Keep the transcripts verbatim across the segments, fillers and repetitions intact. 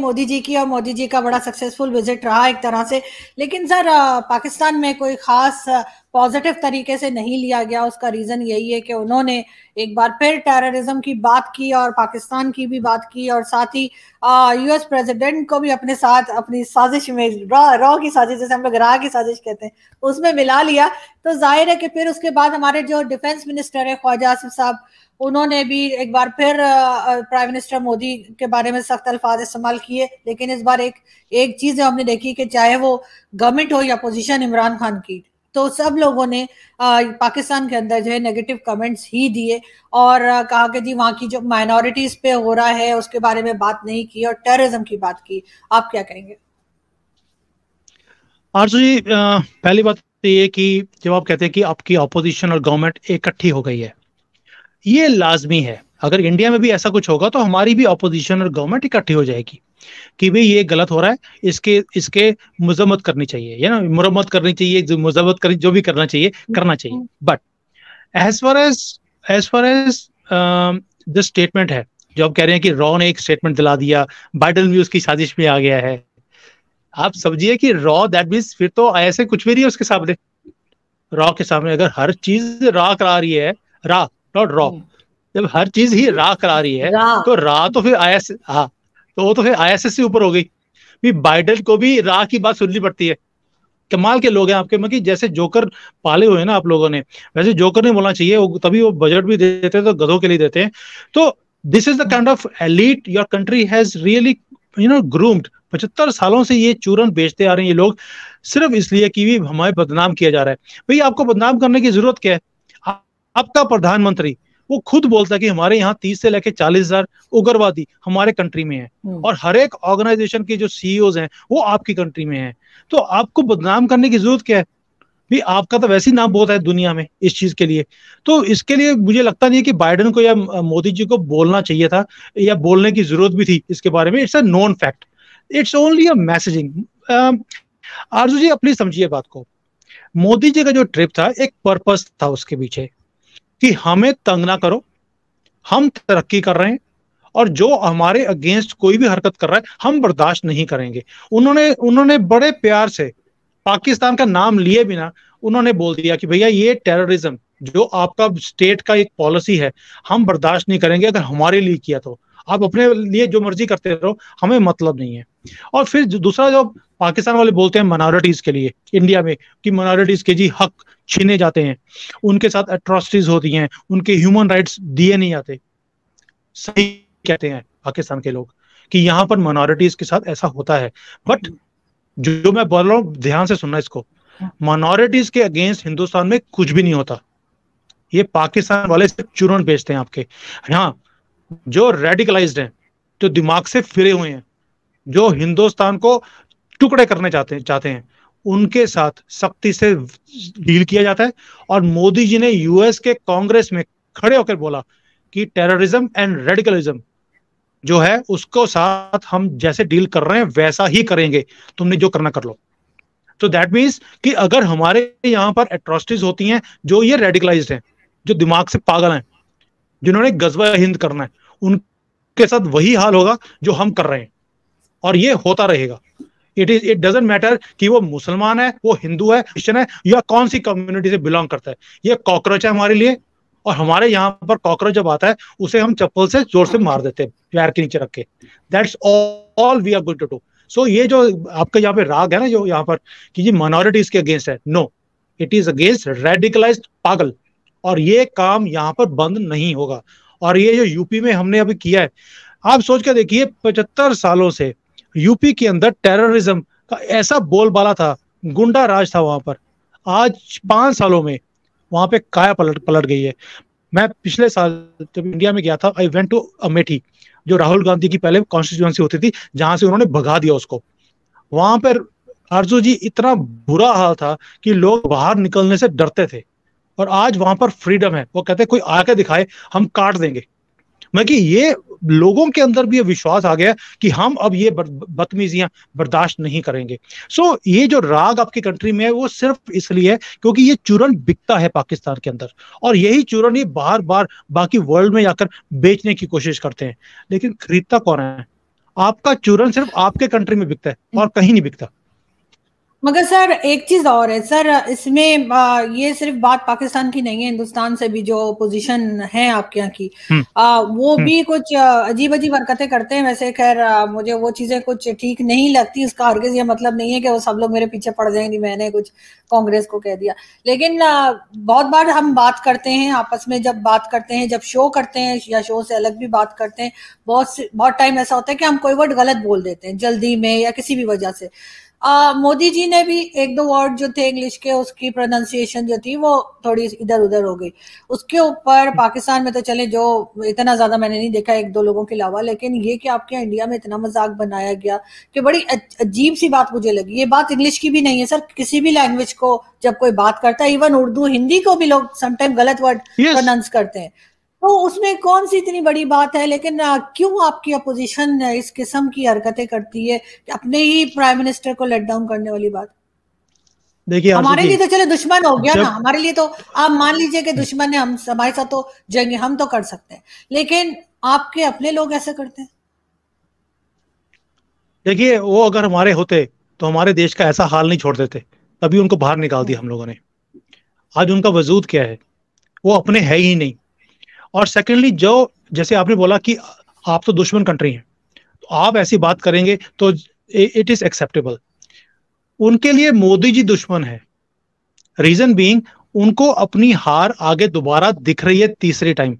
मोदी जी की और मोदी जी का बड़ा सक्सेसफुल विजिट रहा एक तरह से, लेकिन सर पाकिस्तान में कोई खास पॉजिटिव तरीके से नहीं लिया गया। उसका रीजन यही है कि उन्होंने एक बार फिर टेररिज्म की बात की और पाकिस्तान की भी बात की, और साथ ही यूएस प्रेसिडेंट को भी अपने साथ अपनी साजिश में, रॉ की साजिश जैसे हम लोग रॉ की साजिश कहते हैं, उसमें मिला लिया। तो जाहिर है कि फिर उसके बाद हमारे जो डिफेंस मिनिस्टर है ख्वाजा आसिफ साहब, उन्होंने भी एक बार फिर प्राइम मिनिस्टर मोदी के बारे में सख्त अल्फाज इस्तेमाल किए। लेकिन इस बार एक एक चीज हमने देखी कि चाहे वो गवर्नमेंट हो या पोजीशन इमरान खान की, तो सब लोगों ने आ, पाकिस्तान के अंदर जो है नेगेटिव कमेंट्स ही दिए और आ, कहा कि जी वहाँ की जो माइनॉरिटीज पे हो रहा है उसके बारे में बात नहीं की और टेररिज्म की बात की। आप क्या कहेंगे आरजू जी? पहली बात ये कि जब आप कहते हैं कि आपकी अपोजिशन और गवर्नमेंट इकट्ठी हो गई है, ये लाजमी है। अगर इंडिया में भी ऐसा कुछ होगा तो हमारी भी अपोजिशन और गवर्नमेंट इकट्ठी हो जाएगी कि भाई ये गलत हो रहा है, इसके इसके मजम्मत करनी चाहिए, या ना मुरम्मत करनी चाहिए, मजम्मत करनी, जो भी करना चाहिए करना चाहिए। But as far as as far as this statement है जो आप कह रहे हैं कि रॉ ने एक स्टेटमेंट दिला दिया, बाइडन भी उसकी साजिश में आ गया है, आप समझिए कि रॉ दैट मीन्स फिर तो ऐसे कुछ भी नहीं है उसके सामने। रॉ के सामने अगर हर चीज रॉ करा रही है, रॉ नॉट रॉ, जब हर चीज ही रॉ करा रही है तो रॉ तो फिर आईएस हाँ तो वो तो फिर आईएसएस से ऊपर हो गई। भी बाइडन को भी रॉ की बात सुननी पड़ती है। कमाल के लोग हैं आपके, मतलब जैसे जोकर पाले हुए हैं ना आप लोगों ने, वैसे जोकर नहीं बोलना चाहिए, वो तभी वो बजट भी देते हैं तो गधों के लिए देते हैं। तो this is the kind of elite your country has really you know groomed. पचहत्तर सालों से ये चूरन बेचते आ रहे हैं ये लोग, सिर्फ इसलिए कि हमें बदनाम किया जा रहा है। भाई आपको बदनाम करने की जरूरत क्या है? आपका प्रधानमंत्री वो खुद बोलता है कि हमारे यहाँ तीस से लेके चालीस हजार उग्रवादी हमारे कंट्री में है, और हर एक ऑर्गेनाइजेशन के जो सीईओज हैं वो आपकी कंट्री में हैं। तो आपको बदनाम करने की जरूरत क्या है? भी आपका तो वैसे ही नाम बहुत है दुनिया में इस चीज के लिए। तो इसके लिए मुझे लगता नहीं है कि बाइडन को या मोदी जी को बोलना चाहिए था या बोलने की जरूरत भी थी इसके बारे में। It's a non fact, it's only a messaging. आरजू जी आप प्लीज समझिए बात को, मोदी जी का जो ट्रिप था एक पर्पस था उसके पीछे कि हमें तंग ना करो, हम तरक्की कर रहे हैं और जो हमारे अगेंस्ट कोई भी हरकत कर रहा है हम बर्दाश्त नहीं करेंगे। उन्होंने उन्होंने बड़े प्यार से पाकिस्तान का नाम लिए बिना उन्होंने बोल दिया कि भैया ये टेररिज्म जो आपका स्टेट का एक पॉलिसी है हम बर्दाश्त नहीं करेंगे। अगर हमारे लिए किया तो आप अपने लिए जो मर्जी करते रहो, हमें मतलब नहीं है। और फिर दूसरा जो पाकिस्तान वाले बोलते हैं माइनॉरिटीज के लिए इंडिया में कि माइनॉरिटीज के जी हक छीने जाते हैं, उनके साथ एट्रॉसिटीज होती हैं, उनके ह्यूमन राइट्स दिए नहीं जाते। सही कहते हैं पाकिस्तान के लोग कि यहाँ पर माइनॉरिटीज के साथ ऐसा होता है। बट जो मैं बोल रहा हूँ ध्यान से सुनना इसको, माइनॉरिटीज के अगेंस्ट हिंदुस्तान में कुछ भी नहीं होता। ये पाकिस्तान वाले चूरन बेचते हैं आपके। हाँ, जो रेडिकलाइज्ड हैं, जो दिमाग से फिरे हुए हैं, जो हिंदुस्तान को टुकड़े करने चाहते चाहते हैं, उनके साथ सख्ती से डील किया जाता है। और मोदी जी ने यूएस के कांग्रेस में खड़े होकर बोला कि टेररिज्म एंड रेडिकलिज्म जो है उसको साथ हम जैसे डील कर रहे हैं वैसा ही करेंगे, तुमने जो करना कर लो। तो दैट मीन्स कि अगर हमारे यहाँ पर एट्रॉसिटीज होती हैं, जो ये रेडिकलाइज्ड हैं, जो दिमाग से पागल हैं, जिन्होंने गजवा हिंद करना है, उनके साथ वही हाल होगा जो हम कर रहे हैं और ये होता रहेगा। It is it doesn't matter कि वो मुसलमान है, वो हिंदू है, क्रिश्चियन है या कौन सी कम्युनिटी से बिलोंग करता है। ये कॉकरोच है हमारे लिए, और हमारे यहाँ पर कॉकरोच जब आता है उसे हम चप्पल से जोर से मार देते हैं पैर के नीचे रख के। That's all we are going to do. So ये जो आपका यहाँ पे राग है ना, जो यहाँ पर कि ये माइनॉरिटीज के अगेंस्ट है, no, it is against radicalised पागल, और ये काम यहाँ पर बंद नहीं होगा। और ये जो यूपी में हमने अभी किया है, आप सोच कर देखिए, पचहत्तर सालों से यूपी के अंदर टेररिज्म का ऐसा बोलबाला था, गुंडा राज था वहां पर। आज पांच सालों में वहां पे काया पलट पलट गई है। मैं पिछले साल जब इंडिया में गया था, आई वेंट टू अमेठी, जो राहुल गांधी की पहले कॉन्स्टिट्यूएंसी होती थी, जहां से उन्होंने भगा दिया उसको। वहां पर आरजू जी इतना बुरा हाल था कि लोग बाहर निकलने से डरते थे, और आज वहां पर फ्रीडम है। वो कहते हैं कोई आके दिखाए हम काट देंगे। मैं कि ये लोगों के अंदर भी ये विश्वास आ गया कि हम अब ये बदतमीजियां बर्दाश्त नहीं करेंगे। सो so, ये जो राग आपकी कंट्री में है वो सिर्फ इसलिए है क्योंकि ये चूरन बिकता है पाकिस्तान के अंदर, और यही चूरन ये बार बार बाकी वर्ल्ड में जाकर बेचने की कोशिश करते हैं। लेकिन खरीदता कौन है? आपका चूरन सिर्फ आपके कंट्री में बिकता है और कहीं नहीं बिकता। मगर सर एक चीज और है सर, इसमें आ, ये सिर्फ बात पाकिस्तान की नहीं है, हिंदुस्तान से भी जो पोजीशन है आपके यहाँ की आ, वो भी कुछ अजीब अजीब हरकतें करते हैं। वैसे खैर मुझे वो चीजें कुछ ठीक नहीं लगती, इसका हरगिज ये मतलब नहीं है कि वो सब लोग मेरे पीछे पड़ जाएंगे मैंने कुछ कांग्रेस को कह दिया। लेकिन आ, बहुत बार हम बात करते हैं आपस में, जब बात करते हैं, जब शो करते हैं या शो से अलग भी बात करते हैं, बहुत बहुत टाइम ऐसा होता है कि हम कोई वर्ड गलत बोल देते हैं जल्दी में या किसी भी वजह से। Uh, मोदी जी ने भी एक दो वर्ड जो थे इंग्लिश के, उसकी प्रोनाउंसिएशन जो थी वो थोड़ी इधर उधर हो गई। उसके ऊपर पाकिस्तान में तो चले जो इतना ज्यादा मैंने नहीं देखा एक दो लोगों के अलावा, लेकिन ये कि आपके इंडिया में इतना मजाक बनाया गया कि बड़ी अजीब सी बात मुझे लगी। ये बात इंग्लिश की भी नहीं है सर, किसी भी लैंग्वेज को जब कोई बात करता है, इवन उर्दू हिंदी को भी लोग समटाइम गलत वर्ड प्रोनाउंस करते हैं, तो उसमें कौन सी इतनी बड़ी बात है। लेकिन क्यों आपकी अपोजिशन इस किस्म की हरकतें करती है, अपने ही प्राइम मिनिस्टर को लेट डाउन करने वाली बात। देखिए हमारे लिए तो चले दुश्मन हो गया ना, हमारे लिए तो आप मान लीजिए कि दुश्मन है, हम हमारे साथ तो जंग हम तो कर सकते हैं, लेकिन आपके अपने लोग ऐसे करते हैं। देखिए वो अगर हमारे होते तो हमारे देश का ऐसा हाल नहीं छोड़ देते, तभी उनको बाहर निकाल दिया हम लोगों ने। आज उनका वजूद क्या है, वो अपने है ही नहीं। और सेकेंडली जो जैसे आपने बोला कि आप तो दुश्मन कंट्री हैं, तो आप ऐसी बात करेंगे तो इट इज एक्सेप्टेबल। उनके लिए मोदी जी दुश्मन है, रीजन बीइंग उनको अपनी हार आगे दोबारा दिख रही है तीसरे टाइम,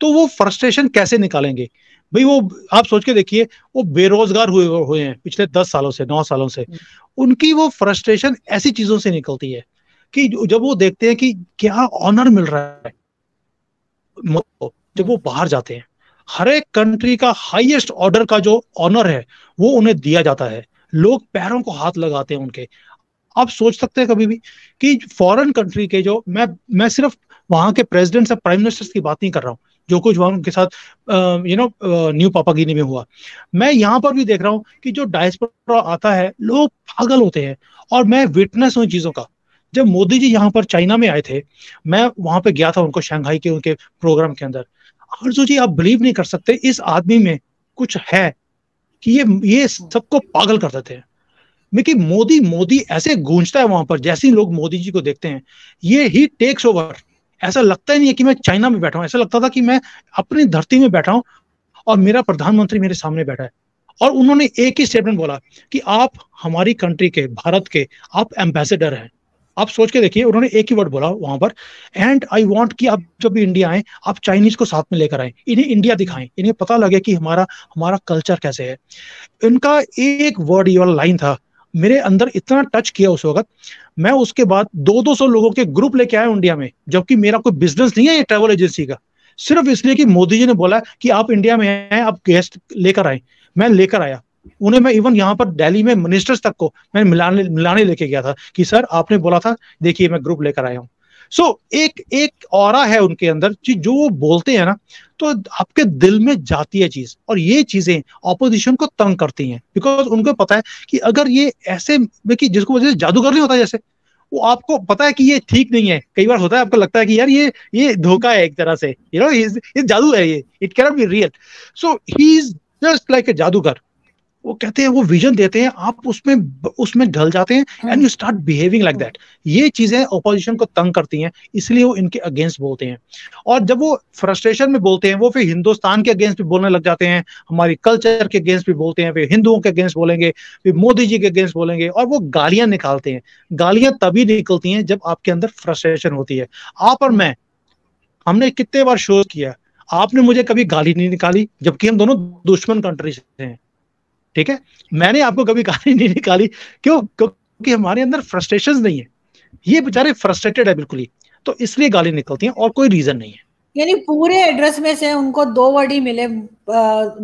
तो वो फ्रस्ट्रेशन कैसे निकालेंगे भाई। वो आप सोच के देखिए, वो बेरोजगार हुए हुए हैं पिछले दस सालों से, नौ सालों से, उनकी वो फ्रस्ट्रेशन ऐसी चीजों से निकलती है कि जब वो देखते हैं कि क्या ऑनर मिल रहा है, जब वो बाहर जाते हैं हर एक कंट्री का हाईएस्ट ऑर्डर का जो ऑनर है वो उन्हें दिया जाता है, लोग पैरों को हाथ लगाते हैं उनके। आप सोच सकते हैं कभी भी कि फॉरेन कंट्री के जो, मैं मैं सिर्फ वहां के प्रेसिडेंट या प्राइम मिनिस्टर्स की बात नहीं कर रहा हूँ, जो कुछ वहां उनके साथ you know new Papua New Guinea में हुआ, मैं यहाँ पर भी देख रहा हूँ कि जो डायस्पोरा आता है लोग पागल होते हैं। और मैं विटनेस हूँ चीजों का। जब मोदी जी यहाँ पर चाइना में आए थे, मैं वहां पे गया था उनको शंघाई के उनके प्रोग्राम के अंदर, आरजू जी आप बिलीव नहीं कर सकते इस आदमी में कुछ है कि ये ये सबको पागल कर देते हैं। मिकी मोदी मोदी ऐसे गूंजता है वहां पर, जैसे ही लोग मोदी जी को देखते हैं ये ही टेक्स ओवर। ऐसा लगता ही नहीं है कि मैं चाइना में बैठा हूँ, ऐसा लगता था कि मैं अपनी धरती में बैठा हूँ और मेरा प्रधानमंत्री मेरे सामने बैठा है। और उन्होंने एक ही स्टेटमेंट बोला कि आप हमारी कंट्री के, भारत के आप एम्बेसडर हैं। आप सोच के देखिए, उन्होंने एक ही वर्ड बोला वहां पर, एंड आई वांट कि आप जब भी इंडिया आए आप चाइनीज को साथ में लेकर आए, इन्हें इंडिया दिखाएं, इन्हें पता लगे कि हमारा हमारा कल्चर कैसे है। इनका एक वर्ड, ये वाला लाइन था, मेरे अंदर इतना टच किया उस वक्त। मैं उसके बाद दो दो सौ लोगों के ग्रुप लेके आया इंडिया में, जबकि मेरा कोई बिजनेस नहीं है ये ट्रेवल एजेंसी का, सिर्फ इसलिए कि मोदी जी ने बोला कि आप इंडिया में आए, आप गेस्ट लेकर आए। मैं लेकर आया उन्हें, मैं इवन यहाँ पर दिल्ली में मिनिस्टर्स तक को मैं मिलाने मिलाने लेके गया था कि सर आपने बोला था, देखिए मैं ग्रुप लेकर आया हूँ। सो so, एक एक ऑरा है उनके अंदर, जो वो बोलते हैं ना तो आपके दिल में जाती है चीज। और ये चीजें ऑपोजिशन को तंग करती हैं, बिकॉज उनको पता है कि अगर ये ऐसे कि जिसको वजह से जादूगर नहीं होता, जैसे वो आपको पता है कि ये ठीक नहीं है। कई बार होता है आपको लगता है कि यार ये ये धोखा है एक तरह से, यू नो ये जादू है, ये it can not be real. So he is just like a जादूगर। वो कहते हैं, वो विजन देते हैं, आप उसमें उसमें ढल जाते हैं and you start behaving like that. ये चीजें ऑपोजिशन को तंग करती हैं, इसलिए वो इनके अगेंस्ट बोलते हैं। और जब वो फ्रस्ट्रेशन में बोलते हैं वो फिर हिंदुस्तान के अगेंस्ट भी बोलने लग जाते हैं, हमारी कल्चर के अगेंस्ट भी बोलते हैं, फिर हिंदुओं के अगेंस्ट बोलेंगे, फिर मोदी जी के अगेंस्ट बोलेंगे। और वो गालियां निकालते हैं। गालियां तभी निकलती हैं जब आपके अंदर फ्रस्ट्रेशन होती है। आप और मैं, हमने कितने बार शोध किया, आपने मुझे कभी गाली नहीं निकाली, जबकि हम दोनों दुश्मन कंट्री से हैं। ठीक है, मैंने आपको कभी गाली नहीं निकाली, क्यों? क्योंकि हमारे अंदर फ्रस्ट्रेशंस नहीं है। ये बेचारे फ्रस्ट्रेटेड है बिल्कुल ही, तो इसलिए गाली निकलती हैं और कोई रीजन नहीं है। यानी पूरे एड्रेस में से उनको दो वर्ड ही मिले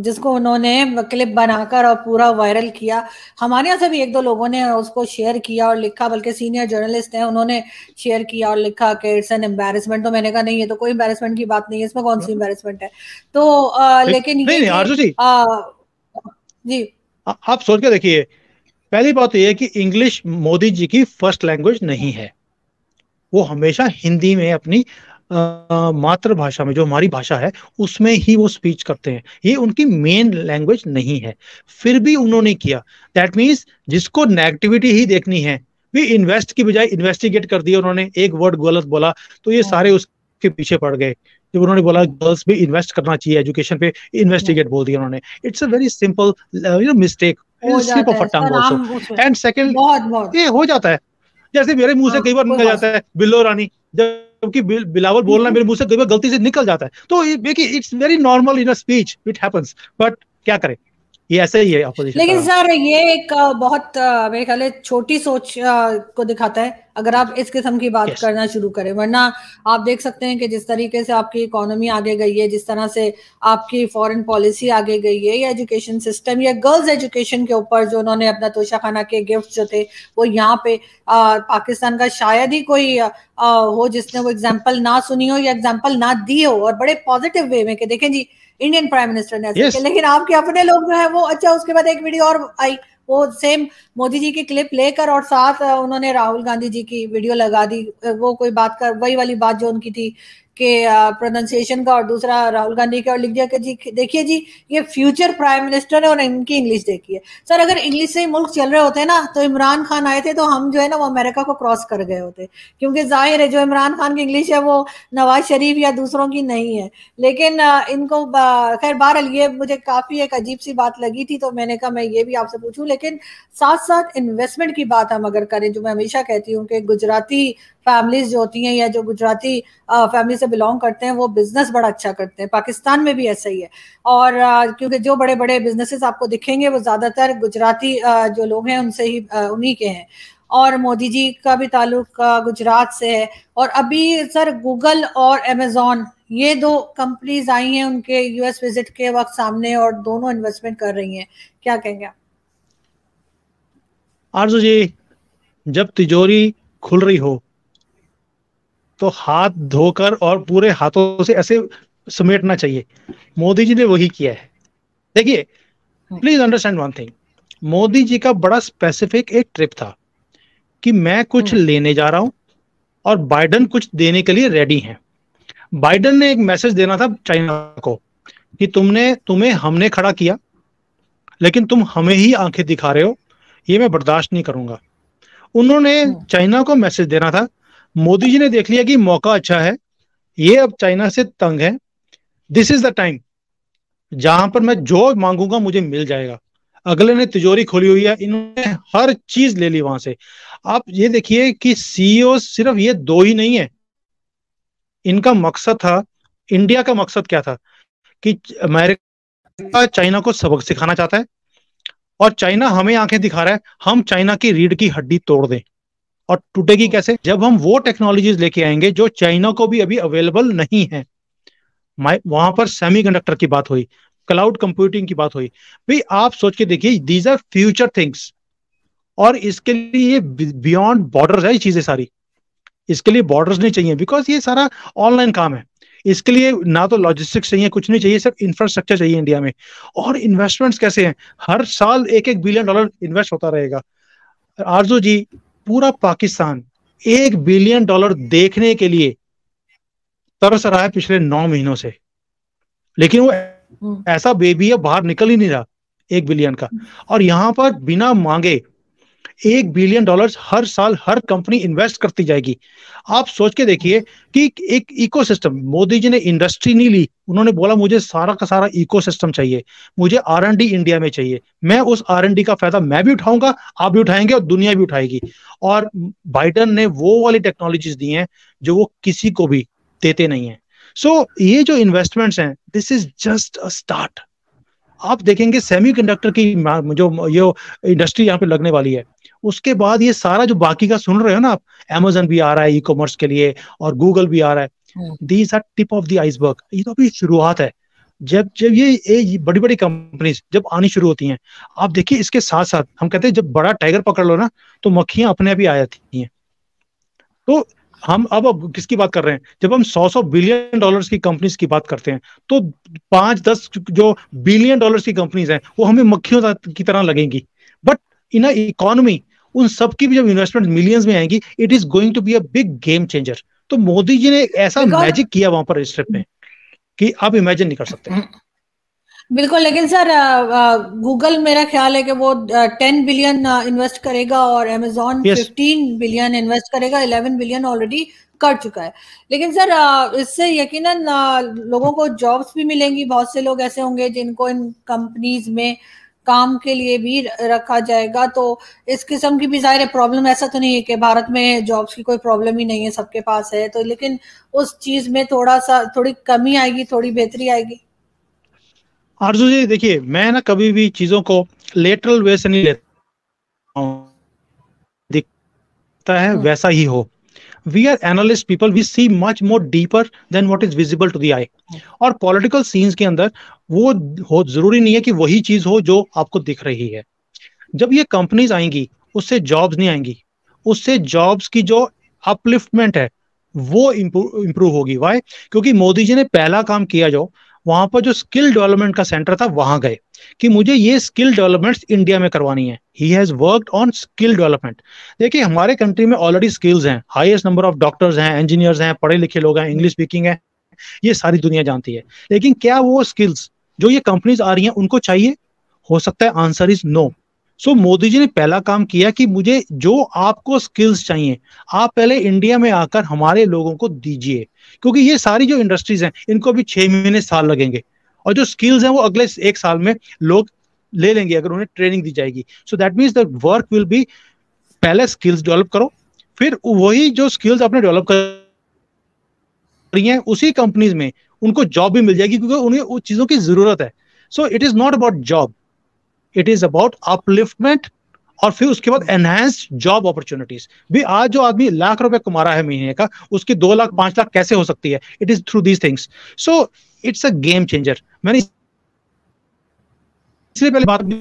जिसको उन्होंने क्लिप बनाकर और पूरा वायरल किया। हमारे यहाँ से भी एक दो लोगों ने उसको शेयर किया और लिखा, बल्कि सीनियर जर्नलिस्ट हैं, उन्होंने शेयर किया और लिखा कि इट्स एन एम्बैरेसमेंट। तो मैंने कहा नहीं, ये तो कोई एम्बैरेसमेंट की बात नहीं है, इसमें कौन सी एम्बैरेसमेंट है। तो आ, लेकिन जी आप सोच के देखिए, पहली बात यह है कि इंग्लिश मोदी जी की फर्स्ट लैंग्वेज नहीं है, वो हमेशा हिंदी में अपनी मातृभाषा में, जो हमारी भाषा है, उसमें ही वो स्पीच करते हैं। ये उनकी मेन लैंग्वेज नहीं है, फिर भी उन्होंने किया। दैट मीन्स जिसको नेगेटिविटी ही देखनी है, भी इन्वेस्ट की बजाय इन्वेस्टिगेट कर दिया उन्होंने। एक वर्ड गलत बोला तो ये सारे उसके पीछे पड़ गए। जब उन्होंने बोला गर्ल्स भी इन्वेस्ट करना चाहिए एजुकेशन पे, इन्वेस्टिगेट बोल दिया उन्होंने। It's a very simple you know mistake, slip of a tongue also. And second, ये हो जाता है, जैसे मेरे मुंह से कई बार निकल जाता है बिल्लो रानी, जबकि बिलावल बोलना मेरे मुंह से कई बार गलती से निकल जाता है। तो it's very normal in a speech, it happens, but क्या करें, ये ऐसा ही है ऑपोजिशन। लेकिन सर ये एक बहुत मेरे ख्याल से छोटी सोच को दिखाता है अगर आप इस किस्म की बात yes. करना शुरू करें, वरना आप देख सकते हैं कि जिस तरीके से आपकी इकोनॉमी आगे गई है, जिस तरह से आपकी फॉरेन पॉलिसी आगे गई है, या एजुकेशन सिस्टम, या गर्ल्स एजुकेशन के ऊपर जो उन्होंने अपना तोशाखाना के गिफ्ट जो थे वो यहाँ पे आ, पाकिस्तान का शायद ही कोई आ, हो जिसने वो एग्जाम्पल ना सुनी हो या एग्जाम्पल ना दी हो, और बड़े पॉजिटिव वे में कि देखें जी इंडियन प्राइम मिनिस्टर ने ऐसे yes. लेकिन आपके अपने लोग जो है वो, अच्छा उसके बाद एक वीडियो और आई, वो सेम मोदी जी की क्लिप लेकर और साथ उन्होंने राहुल गांधी जी की वीडियो लगा दी। वो कोई बात कर, वही वाली बात जो उनकी थी के प्रोनाउंसिएशन का और दूसरा राहुल गांधी का, और लिख दिया कि जी देखिए जी ये फ्यूचर प्राइम मिनिस्टर है और इनकी इंग्लिश देखिए। सर अगर इंग्लिश से ही मुल्क चल रहे होते ना तो इमरान खान आए थे तो हम जो है ना वो अमेरिका को क्रॉस कर गए होते, क्योंकि जाहिर है जो इमरान खान की इंग्लिश है वो नवाज शरीफ या दूसरों की नहीं है। लेकिन इनको खैर, बहरहाल ये मुझे काफ़ी एक अजीब सी बात लगी थी तो मैंने कहा मैं ये भी आपसे पूछूँ। लेकिन साथ साथ इन्वेस्टमेंट की बात हम अगर करें, जो मैं हमेशा कहती हूँ कि गुजराती फैमिलीज जो होती हैं या जो गुजराती फैमिली से बिलोंग करते हैं वो बिजनेस बड़ा अच्छा करते हैं, पाकिस्तान में भी ऐसा ही है। और क्योंकि जो बड़े बड़े बिजनेसेस आपको दिखेंगे वो ज़्यादातर गुजराती जो लोग हैं उनसे ही, उन्हीं के हैं, और मोदी जी का भी ताल्लुक गुजरात से है। और अभी सर गूगल और अमेज़ॉन ये दो कंपनीज आई हैं उनके यूएस विजिट के वक्त सामने, और दोनों इन्वेस्टमेंट कर रही हैं, क्या कहेंगे आप? आरजू जी, जब तिजोरी खुल रही हो तो हाथ धोकर और पूरे हाथों से ऐसे समेटना चाहिए। मोदी जी ने वही किया है। देखिए, please understand one thing, Modi ji का बड़ा स्पेसिफिक एक ट्रिप था कि मैं कुछ लेने जा रहा हूं और बाइडन कुछ देने के लिए रेडी हैं। बाइडन ने एक मैसेज देना था चाइना को कि तुमने तुम्हें हमने खड़ा किया लेकिन तुम हमें ही आंखें दिखा रहे हो, ये मैं बर्दाश्त नहीं करूंगा। उन्होंने चाइना को मैसेज देना था, मोदी जी ने देख लिया कि मौका अच्छा है, ये अब चाइना से तंग है, दिस इज द टाइम जहां पर मैं जो मांगूंगा मुझे मिल जाएगा। अगले ने तिजोरी खोली हुई है, इन्होंने हर चीज ले ली वहां से। आप ये देखिए कि सीईओ सिर्फ ये दो ही नहीं है, इनका मकसद था, इंडिया का मकसद क्या था कि अमेरिका चाइना को सबक सिखाना चाहता है और चाइना हमें आंखें दिखा रहा है, हम चाइना की रीढ़ की हड्डी तोड़ दें। और टूटेगी कैसे? जब हम वो टेक्नोलॉजीज लेके आएंगे जो चाइना को भी अभी अवेलेबल नहीं है। वहां पर सेमीकंडक्टर की बात हुई, क्लाउड कंप्यूटिंग की बात हुई, भाई आप सोच के देखिए, दीज आर फ्यूचर थिंग्स और इसके लिए ये बियॉन्ड बॉर्डर्स है, ये चीजें सारी। इसके लिए बॉर्डर्स नहीं चाहिए बिकॉज ये सारा ऑनलाइन काम है। इसके लिए ना तो लॉजिस्टिक्स चाहिए, कुछ नहीं चाहिए, सिर्फ इंफ्रास्ट्रक्चर चाहिए इंडिया में। और इन्वेस्टमेंट्स कैसे हैं, हर साल एक एक बिलियन डॉलर इन्वेस्ट होता रहेगा। आरजू जी, पूरा पाकिस्तान एक बिलियन डॉलर देखने के लिए तरस रहा है पिछले नौ महीनों से, लेकिन वो ऐसा बेबी है बाहर निकल ही नहीं रहा एक बिलियन का। और यहां पर बिना मांगे एक बिलियन डॉलर्स हर साल हर कंपनी इन्वेस्ट करती जाएगी। आप सोच के देखिए कि एक इकोसिस्टम, मोदी जी ने इंडस्ट्री नहीं ली, उन्होंने बोला मुझे सारा का सारा इकोसिस्टम चाहिए, मुझे आर एंड डी इंडिया में चाहिए, मैं उस आर एंड डी का फायदा मैं भी उठाऊंगा, आप भी उठाएंगे और दुनिया भी उठाएगी। और बाइडन ने वो वाली टेक्नोलॉजीज दी हैं जो वो किसी को भी देते नहीं है। सो so, ये जो इन्वेस्टमेंट्स हैं, this is just a start. आप देखेंगे सेमीकंडक्टर की जो ये इंडस्ट्री यहाँ पे लगने वाली है, उसके बाद ये सारा जो बाकी का सुन रहे हो ना आप, Amazon भी आ रहा है ई कॉमर्स के लिए और Google भी आ रहा है, these are tip of the iceberg. ये तो अभी शुरुआत है। जब जब ये बड़ी बड़ी कंपनीज जब आनी शुरू होती हैं, आप देखिए इसके साथ साथ हम कहते हैं जब बड़ा टाइगर पकड़ लो ना तो मक्खियां अपने आप ही आ जाती हैं। तो हम अब अब किसकी बात कर रहे हैं? जब हम सौ सौ बिलियन डॉलर्स की कंपनीज की बात करते हैं तो पांच दस जो बिलियन डॉलर्स की कंपनीज हैं वो हमें मक्खियों की तरह लगेंगी, बट इन अ इकोनॉमी उन सबकी भी जब इन्वेस्टमेंट मिलियंस में आएंगी, it is going to be a big game changer. तो मोदी जी ने ऐसा मैजिक किया वहां पर इस ट्रिप में कि आप इमेजिन नहीं कर सकते। बिल्कुल, लेकिन सर गूगल मेरा ख्याल है कि वो टेन बिलियन इन्वेस्ट करेगा और अमेजॉन फिफ्टीन बिलियन इन्वेस्ट करेगा, इलेवन बिलियन ऑलरेडी कर चुका है। लेकिन सर इससे यकीनन लोगों को जॉब्स भी मिलेंगी, बहुत से लोग ऐसे होंगे जिनको इन कंपनीज में काम के लिए भी रखा जाएगा, तो इस किस्म की भी जाहिर है प्रॉब्लम, ऐसा तो नहीं है कि भारत में जॉब्स की कोई प्रॉब्लम ही नहीं है, सबके पास है, तो लेकिन उस चीज में थोड़ा सा थोड़ी कमी आएगी, थोड़ी बेहतरी आएगी। आरजू जी देखिए, मैं ना कभी भी चीजों को लेटरल वे से नहीं लेता हूं, दिखता है वैसा ही हो। We are analyst people, we see much more deeper than what is visible to the eye. और political scenes के अंदर वो हो, जरूरी नहीं है कि वही चीज हो जो आपको दिख रही है। जब ये कंपनीज आएंगी उससे जॉब्स नहीं आएंगी, उससे जॉब्स की जो अपलिफ्टमेंट है वो इम्प्रूव होगी। वाई? क्योंकि मोदी जी ने पहला काम किया जो वहां पर जो स्किल डेवलपमेंट का सेंटर था वहां गए कि मुझे ये स्किल डेवलपमेंट्स इंडिया में करवानी है। He has worked on skill development. देखिए हमारे कंट्री में ऑलरेडी स्किल्स हैं, हाईएस्ट नंबर ऑफ डॉक्टर्स हैं, इंजीनियर्स हैं, पढ़े लिखे लोग हैं, इंग्लिश स्पीकिंग है, ये सारी दुनिया जानती है। लेकिन क्या वो स्किल्स जो ये कंपनीज आ रही हैं उनको चाहिए? हो सकता है answer is no. So Modi ji ने पहला काम किया कि मुझे जो आपको स्किल्स चाहिए आप पहले इंडिया में आकर हमारे लोगों को दीजिए, क्योंकि ये सारी जो इंडस्ट्रीज हैं इनको भी छह महीने साल लगेंगे और जो स्किल्स हैं वो अगले एक साल में लोग ले लेंगे अगर उन्हें ट्रेनिंग दी जाएगी। So that means the work will be, पहले स्किल्स डेवलप करो, फिर वही जो स्किल्स आपने डेवलप कर रही हैं उसी कंपनीज में उनको जॉब भी मिल जाएगी, क्योंकि उन्हें उस चीज़ों की जरूरत है। So it is not about job, it is about upliftment और फिर उसके बाद एनहांस्ड जॉब अपॉर्चुनिटीज भी। आज जो आदमी लाख रुपए कमा रहा है महीने का, उसके दो लाख पांच लाख कैसे हो सकती है? It is through these things. So it's a game changer. मैंने इसलिए पहले बात लग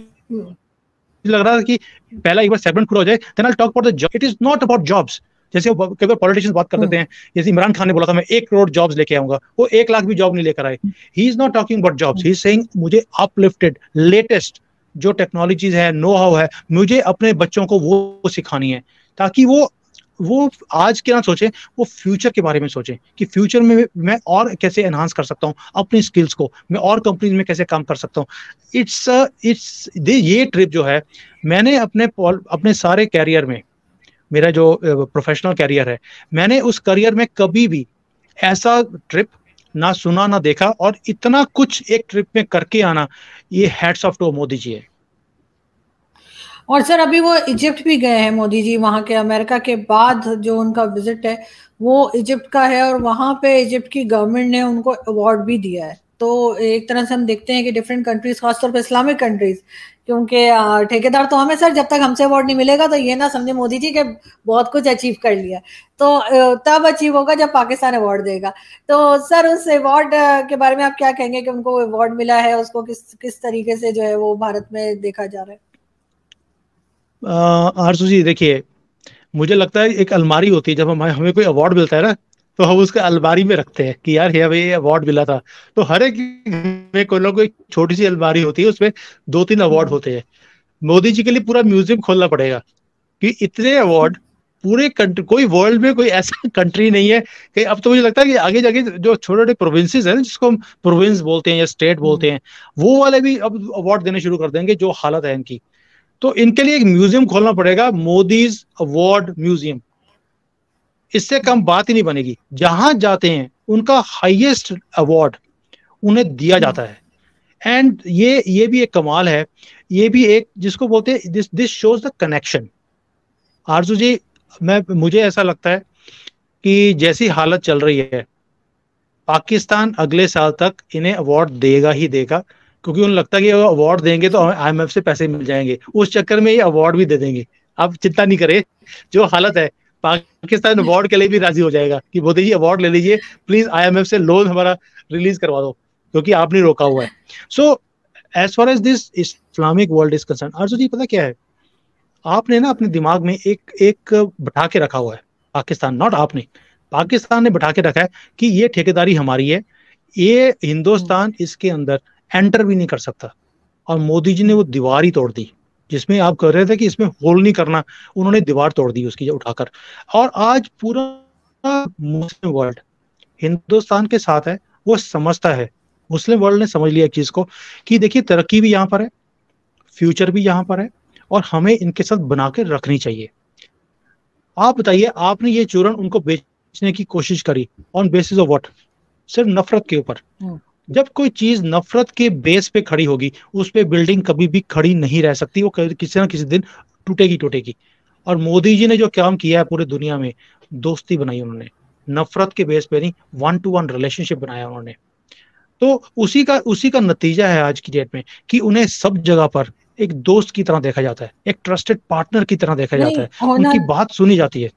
रहा था कि पहला एक बार सेगमेंट पूरा हो जाए then I will talk about the job. It is not about jobs, जैसे कई बार पॉलिटिशियंस बात करते हैं, जैसे इमरान खान ने बोला था मैं एक करोड़ जॉब्स लेके आऊंगा, वो एक लाख भी जॉब नहीं लेकर आए। He is not talking about jobs, he is saying मुझे अपलिफ्टेड लेटेस्ट जो टेक्नोलॉजीज है, नो हाउ है, मुझे अपने बच्चों को वो सिखानी है ताकि वो वो आज के ना सोचें, वो फ्यूचर के बारे में सोचें कि फ्यूचर में मैं और कैसे एनहांस कर सकता हूँ अपनी स्किल्स को, मैं और कंपनीज में कैसे काम कर सकता हूँ। इट्स इट्स ये ट्रिप जो है, मैंने अपने अपने सारे कैरियर में, मेरा जो प्रोफेशनल कैरियर है, मैंने उस करियर में कभी भी ऐसा ट्रिप ना सुना ना देखा, और इतना कुछ एक ट्रिप में करके आना, ये hats off to Modi ji है। और सर अभी वो इजिप्ट भी गए हैं मोदी जी, वहाँ के अमेरिका के बाद जो उनका विजिट है वो इजिप्ट का है, और वहाँ पे इजिप्ट की गवर्नमेंट ने उनको अवार्ड भी दिया है। तो एक तरह से हम देखते हैं कि डिफरेंट कंट्रीज, खासतौर पे इस्लामिक कंट्रीज, क्योंकि ठेकेदार तो हमें सर, जब तक हमसे अवार्ड नहीं मिलेगा तो ये ना समझे मोदी जी के बहुत कुछ अचीव कर लिया, तो तब अचीव होगा जब पाकिस्तान अवार्ड देगा। तो सर उस अवार्ड के बारे में आप क्या कहेंगे कि उनको अवार्ड मिला है, उसको किस किस तरीके से जो है वो भारत में देखा जा रहा है? आरजू जी देखिए, मुझे लगता है एक अलमारी होती है, जब हम हमें कोई अवार्ड मिलता है ना तो हम उसके अलमारी में रखते हैं कि यार ये अवार्ड मिला था, तो हर एक में कोई ना कोई छोटी सी अलमारी होती है, उसमें दो तीन अवार्ड होते हैं। मोदी जी के लिए पूरा म्यूजियम खोलना पड़ेगा कि इतने अवार्ड पूरे कंट्री, कोई वर्ल्ड में कोई ऐसा कंट्री नहीं है कि अब तो मुझे लगता है कि आगे जाके जो छोटे छोटे प्रोविंसेस हैं जिसको हम प्रोविंस बोलते हैं या स्टेट बोलते हैं, वो वाले भी अब अवार्ड देने शुरू कर देंगे, जो हालत है इनकी। तो इनके लिए एक म्यूजियम खोलना पड़ेगा, मोदीज अवार्ड म्यूजियम, इससे कम बात ही नहीं बनेगी। जहां जाते हैं उनका हाईएस्ट अवार्ड उन्हें दिया जाता है। एंड ये ये भी एक कमाल है, ये भी एक जिसको बोलते हैं, this this shows the connection. Arzoo ji मैं मुझे ऐसा लगता है कि जैसी हालत चल रही है, पाकिस्तान अगले साल तक इन्हें अवार्ड देगा ही देगा, क्योंकि उन्हें लगता है कि अवार्ड देंगे तो आईएमएफ से पैसे मिल जाएंगे, उस चक्कर में ये अवार्ड भी दे देंगे। आप चिंता नहीं करें, जो हालत है पाकिस्तान अवार्ड के लिए भी राजी हो जाएगा कि मोदी जी अवार्ड ले लीजिए, प्लीज आईएमएफ से लोन हमारा रिलीज करवा दो, क्योंकि आपने रोका हुआ है। So as far as this Islamic world is concern, Arzoo ji पता क्या है, आपने ना अपने दिमाग में एक एक बैठा के रखा हुआ है पाकिस्तान, नॉट आपने, पाकिस्तान ने बैठा के रखा है कि ये ठेकेदारी हमारी है, ये हिंदुस्तान इसके अंदर एंटर भी नहीं कर सकता। और मोदी जी ने वो दीवार ही तोड़ दी जिसमें आप कह रहे थे कि इसमें होल नहीं करना, उन्होंने दीवार तोड़ दी उसकी जो उठाकर, और आज पूरा मुस्लिम वर्ल्ड हिंदुस्तान के साथ है, वो समझता है, मुस्लिम वर्ल्ड ने समझ लिया चीज को कि देखिए तरक्की भी यहाँ पर है, फ्यूचर भी यहाँ पर है और हमें इनके साथ बना के रखनी चाहिए। आप बताइए आपने ये चूरन उनको बेचने की कोशिश करी ऑन बेसिस ऑफ व्हाट? सिर्फ नफरत के ऊपर। जब कोई चीज नफरत के बेस पे खड़ी होगी उस पे बिल्डिंग कभी भी खड़ी नहीं रह सकती, वो किसी ना किसी दिन टूटेगी टूटेगी। और मोदी जी ने जो काम किया है पूरे दुनिया में, दोस्ती बनाई उन्होंने, नफरत के बेस पे नहीं, वन टू वन रिलेशनशिप बनाया उन्होंने। तो उसी का उसी का नतीजा है आज की डेट में कि उन्हें सब जगह पर एक दोस्त की तरह देखा जाता है, एक ट्रस्टेड पार्टनर की तरह देखा जाता है, उनकी बात सुनी जाती है।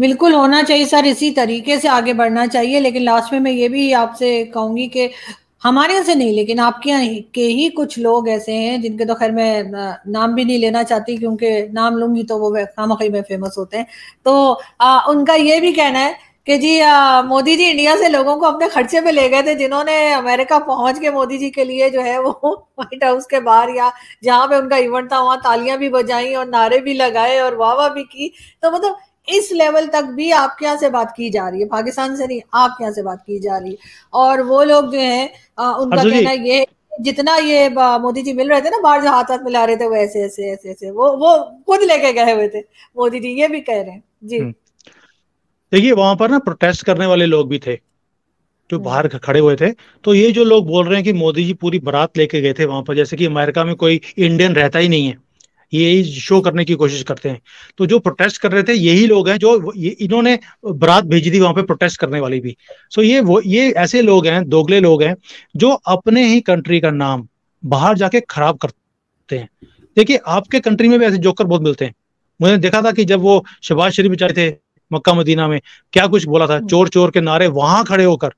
बिल्कुल होना चाहिए सर, इसी तरीके से आगे बढ़ना चाहिए। लेकिन लास्ट में मैं ये भी आपसे कहूंगी कि हमारे यहाँ से नहीं लेकिन आपके यहाँ के ही कुछ लोग ऐसे हैं जिनके तो खैर मैं नाम भी नहीं लेना चाहती क्योंकि नाम लूंगी तो वो खामखी में फेमस होते हैं। तो आ, उनका ये भी कहना है कि जी आ, मोदी जी इंडिया से लोगों को अपने खर्चे पे ले गए थे, जिन्होंने अमेरिका पहुंच के मोदी जी के लिए जो है वो व्हाइट हाउस के बाहर या जहाँ पे उनका इवेंट था वहाँ तालियां भी बजाई और नारे भी लगाए और वाह वाह भी की। तो मतलब इस लेवल तक भी आपके यहाँ से बात की जा रही है, पाकिस्तान से नहीं आपके यहाँ से बात की जा रही है। और वो लोग जो है उनका कहना ये है जितना ये मोदी जी मिल रहे थे ना बाहर जो हाथ हाथ मिला रहे थे वो ऐसे ऐसे ऐसे ऐसे वो वो खुद लेके गए हुए थे मोदी जी, ये भी कह रहे हैं जी। देखिए वहां पर ना प्रोटेस्ट करने वाले लोग भी थे जो बाहर खड़े हुए थे। तो ये जो लोग बोल रहे हैं कि मोदी जी पूरी बारात लेके गए थे वहां पर, जैसे कि अमेरिका में कोई इंडियन रहता ही नहीं है, यही शो करने की कोशिश करते हैं। तो जो प्रोटेस्ट कर रहे थे यही लोग हैं जो इन्होंने बरात भेजी थी वहां पे प्रोटेस्ट करने वाली भी। सो ये वो ये ऐसे लोग हैं, दोगले लोग हैं जो अपने ही कंट्री का नाम बाहर जाके खराब करते हैं। देखिए आपके कंट्री में भी ऐसे जोकर बहुत मिलते हैं। मैंने देखा था कि जब वो शहबाज शरीफ बेचारे थे मक्का मदीना में, क्या कुछ बोला था, चोर चोर के नारे वहां खड़े होकर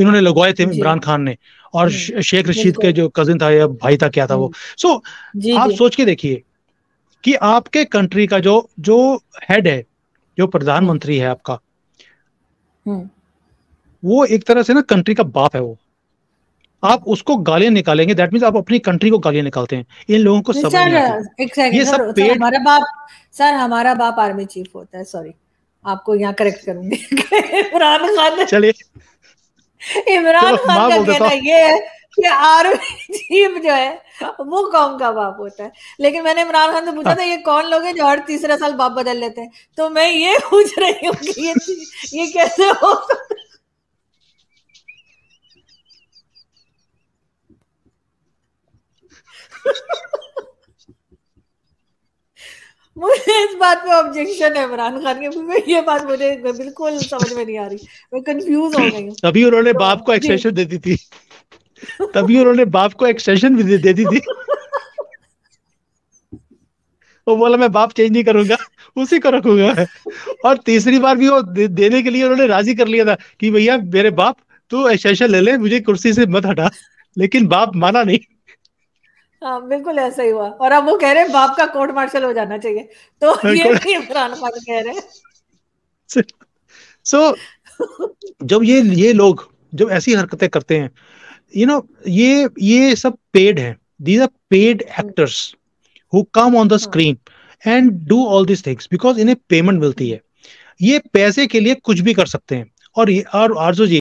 इन्होंने लगवाए थे इमरान खान ने, और शेख रशीद के जो कजिन था या भाई था क्या था वो। सो आप सोच के देखिए कि आपके कंट्री का जो जो हेड है, जो प्रधानमंत्री है आपका, वो एक तरह से ना कंट्री का बाप है वो। आप उसको गालियां निकालेंगे, दैट मींस आप अपनी कंट्री को गालियां निकालते हैं। इन लोगों को सब ये सब पेड़ हमारा बाप सर हमारा बाप आर्मी चीफ होता है। सॉरी आपको यहाँ करेक्ट करूंगी इमरान खान, चलिए इमरान खान का कहना ये है कि आर्मी चीफ जो है वो कौम का बाप होता है। लेकिन मैंने इमरान खान से पूछा था ये कौन लोग हैं जो हर तीसरा साल बाप बदल लेते हैं, तो मैं ये पूछ रही हूँ कि ये ये कैसे हो सकता है? मुझे इस बात पे ऑब्जेक्शन है इमरान खान की, ये बात मुझे बिल्कुल समझ में नहीं आ रही, मैं कंफ्यूज हो गई हूँ। तभी उन्होंने बाप को एक्सेशन देती थी, तभी उन्होंने बाप को एक्सटेंशन भी दे दी थी। वो बोला मैं बाप चेंज नहीं करूंगा, उसी को रखूंगा। और तीसरी बार भी वो दे, देने के लिए उन्होंने राजी कर लिया था कि भैया मेरे बाप तू एक्सटेंशन ले ले, मुझे कुर्सी से मत हटा, लेकिन बाप माना नहीं। हाँ बिल्कुल ऐसा ही हुआ। और अब वो कह रहे हैं बाप का कोर्ट मार्शल हो जाना चाहिए, तो ये भी इमरान खान कह रहे हैं। सो जब ये ये लोग जब ऐसी हरकतें करते हैं, You know, ये ये सब पेड है। These are paid actors who come on the screen and do all these things because इन्हें पेमेंट मिलती है। ये पैसे के लिए कुछ भी कर सकते हैं। और ये आर आरजो जी